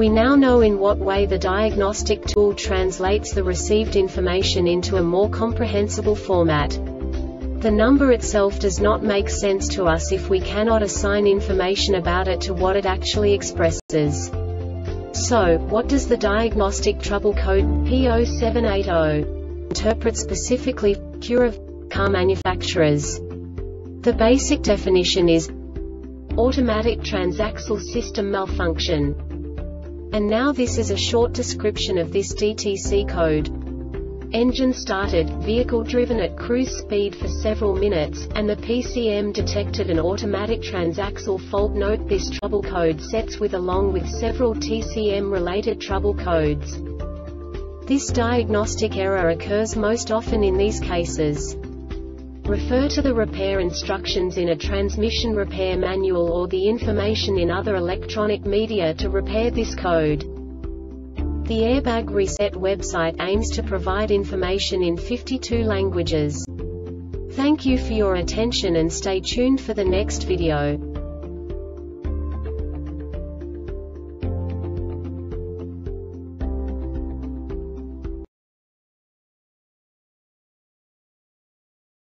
We now know in what way the diagnostic tool translates the received information into a more comprehensible format. The number itself does not make sense to us if we cannot assign information about it to what it actually expresses. So, what does the diagnostic trouble code P0780 interpret specifically for Acura car manufacturers? The basic definition is Automatic Transaxle System Malfunction. And now this is a short description of this DTC code. Engine started, vehicle driven at cruise speed for several minutes, and the PCM detected an automatic transaxle fault. Note this trouble code sets with along with several TCM related trouble codes. This diagnostic error occurs most often in these cases. Refer to the repair instructions in a transmission repair manual or the information in other electronic media to repair this code. The Airbag Reset website aims to provide information in 52 languages. Thank you for your attention and stay tuned for the next video.